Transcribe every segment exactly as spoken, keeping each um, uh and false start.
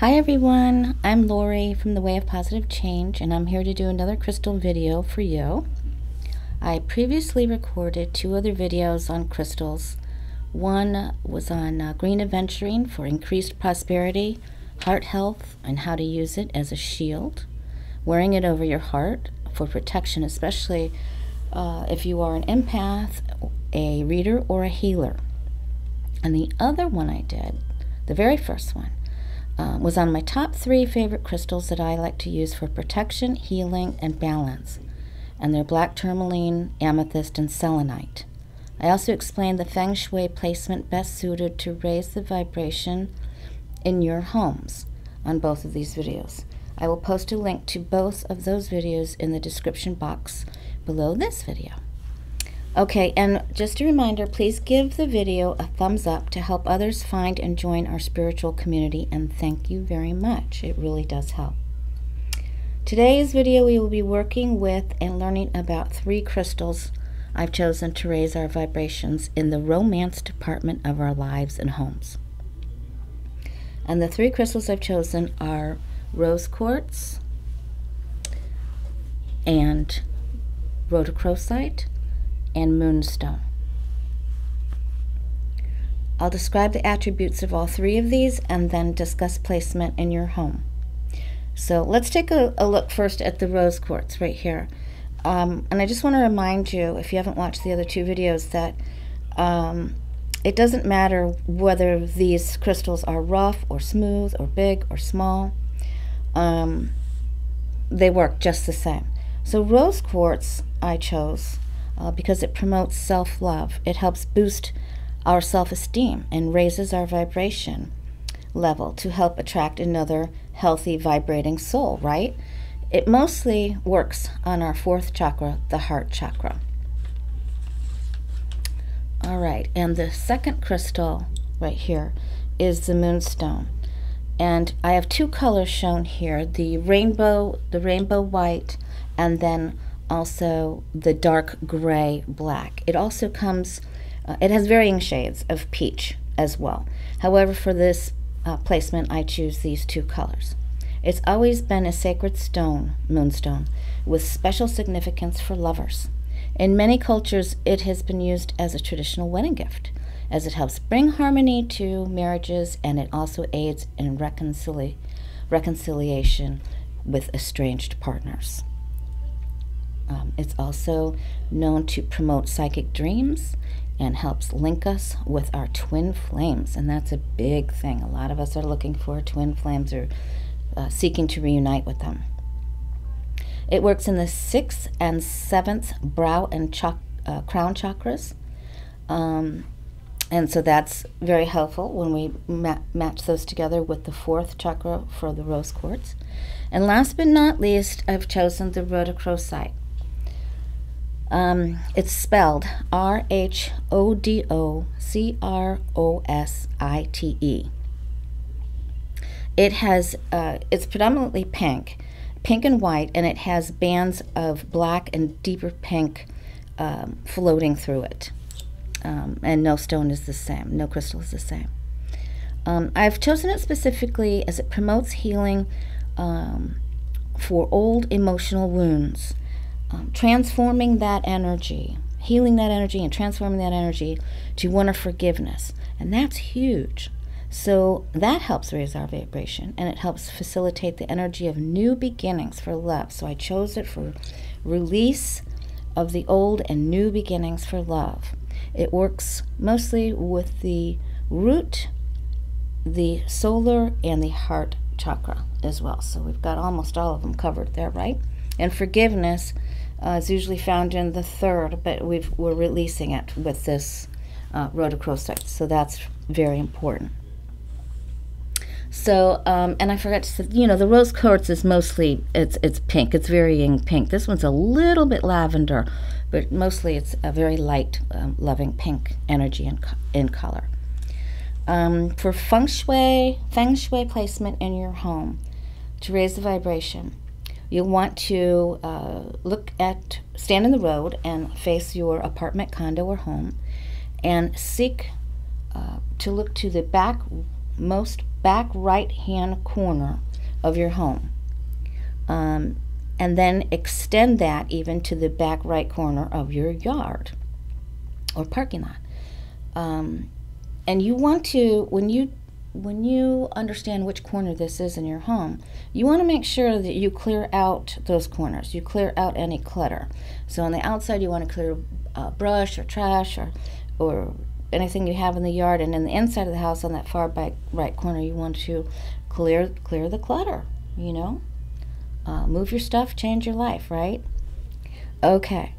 Hi everyone, I'm Lori from The Way of Positive Change, and I'm here to do another crystal video for you. I previously recorded two other videos on crystals. One was on uh, green aventurine for increased prosperity, heart health, and how to use it as a shield, wearing it over your heart for protection, especially uh, if you are an empath, a reader, or a healer. And the other one I did, the very first one, Uh, was on my top three favorite crystals that I like to use for protection, healing, and balance, and they're black tourmaline, amethyst, and selenite. I also explained the feng shui placement best suited to raise the vibration in your homes on both of these videos. I will post a link to both of those videos in the description box below this video. Okay, and just a reminder, please give the video a thumbs up to help others find and join our spiritual community, and thank you very much. It really does help. Today's video, we will be working with and learning about three crystals I've chosen to raise our vibrations in the romance department of our lives and homes. And the three crystals I've chosen are rose quartz and rhodochrosite and moonstone. I'll describe the attributes of all three of these and then discuss placement in your home. So let's take a, a look first at the rose quartz right here. Um, and I just want to remind you, if you haven't watched the other two videos, that um, it doesn't matter whether these crystals are rough or smooth or big or small. Um, they work just the same. So rose quartz I chose Uh, because it promotes self-love. It helps boost our self-esteem and raises our vibration level to help attract another healthy, vibrating soul, right? It mostly works on our fourth chakra, the heart chakra. All right, and the second crystal right here is the moonstone. And I have two colors shown here, the rainbow, the rainbow white, and then also the dark gray black. It also comes, uh, it has varying shades of peach as well. However, for this uh, placement, I choose these two colors. It's always been a sacred stone, moonstone, with special significance for lovers. In many cultures, it has been used as a traditional wedding gift, as it helps bring harmony to marriages, and it also aids in reconcili- reconciliation with estranged partners. Um, it's also known to promote psychic dreams and helps link us with our twin flames, and that's a big thing. A lot of us are looking for twin flames or uh, seeking to reunite with them. It works in the sixth and seventh brow and cho uh, crown chakras, um, and so that's very helpful when we ma match those together with the fourth chakra for the rose quartz. And last but not least, I've chosen the rhodochrosite. Um, it's spelled R H O D O C R O S I T E. It has, uh, it's predominantly pink, pink and white, and it has bands of black and deeper pink um, floating through it. Um, and no stone is the same, no crystal is the same. Um, I've chosen it specifically as it promotes healing um, for old emotional wounds. Um, transforming that energy, healing that energy and transforming that energy to one of forgiveness. And that's huge. So that helps raise our vibration, and it helps facilitate the energy of new beginnings for love. So I chose it for release of the old and new beginnings for love. It works mostly with the root, the solar, and the heart chakra as well. So we've got almost all of them covered there, right? And forgiveness uh, is usually found in the third, but we've, we're releasing it with this uh, rhodochrosite, so that's very important. So, um, and I forgot to say, you know, the rose quartz is mostly, it's, it's pink, it's varying pink. This one's a little bit lavender, but mostly it's a very light, um, loving pink energy and in, in color. Um, for feng shui, feng shui placement in your home to raise the vibration, you'll want to uh, look at, stand in the road and face your apartment, condo, or home, and seek uh, to look to the back most back right hand corner of your home, um, and then extend that even to the back right corner of your yard or parking lot. Um, and you want to, when you when you understand which corner this is in your home, you want to make sure that you clear out those corners. You clear out any clutter. So on the outside, you want to clear uh, brush or trash or or anything you have in the yard, and in the inside of the house on that far back right corner, you want to clear clear the clutter. You know, uh, move your stuff, change your life, right? Okay.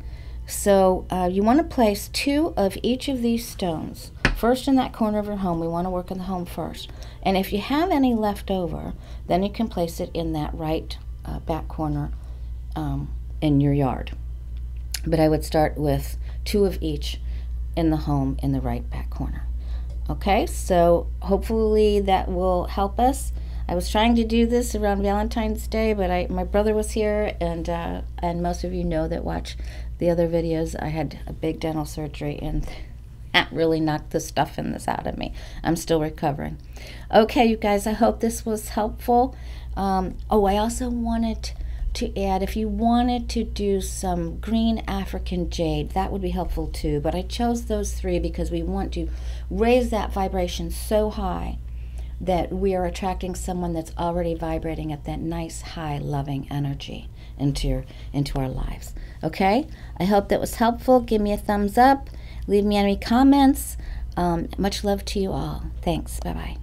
So uh, you want to place two of each of these stones first in that corner of your home. We want to work on the home first. And if you have any left over, then you can place it in that right uh, back corner um, in your yard. But I would start with two of each in the home in the right back corner. Okay, so hopefully that will help us. I was trying to do this around Valentine's Day, but I, my brother was here, and uh, and most of you know that watch the other videos, I had a big dental surgery and that really knocked the stuff in this out of me. I'm still recovering. Okay, you guys, I hope this was helpful. Um, oh, I also wanted to add, if you wanted to do some green African jade, that would be helpful too. But I chose those three because we want to raise that vibration so high that we are attracting someone that's already vibrating at that nice, high, loving energy into your, into our lives. Okay, I hope that was helpful. Give me a thumbs up. Leave me any comments. Um, much love to you all. Thanks. Bye-bye.